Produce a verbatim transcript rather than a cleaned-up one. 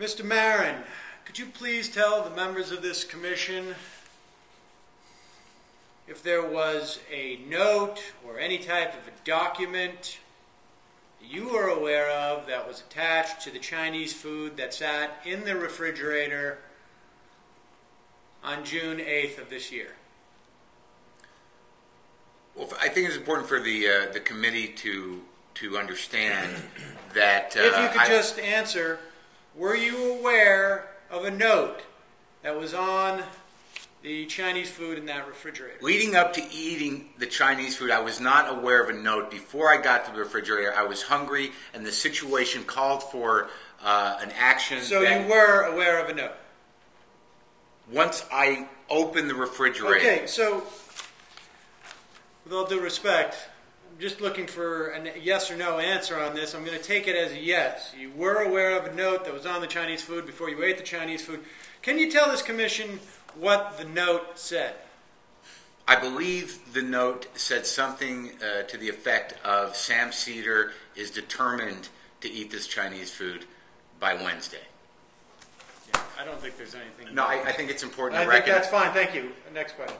Mister Marin, could you please tell the members of this commission if there was a note or any type of a document you were aware of that was attached to the Chinese food that sat in the refrigerator on June eighth of this year? Well, I think it's important for the uh, the committee to to understand that. Uh, if you could I, just answer, were you aware of a note that was on the Chinese food in that refrigerator? Leading up to eating the Chinese food, I was not aware of a note. Before I got to the refrigerator, I was hungry, and the situation called for uh, an action. So that you were aware of a note? Once I opened the refrigerator. Okay, so with all due respect, I'm just looking for a yes or no answer on this. I'm going to take it as a yes. You were aware of a note that was on the Chinese food before you ate the Chinese food. Can you tell this commission what the note said? I believe the note said something uh, to the effect of Sam Seder is determined to eat this Chinese food by Wednesday. Yeah, I don't think there's anything. No, I, I think it's important I to recognize. That's fine. Thank you. Next question.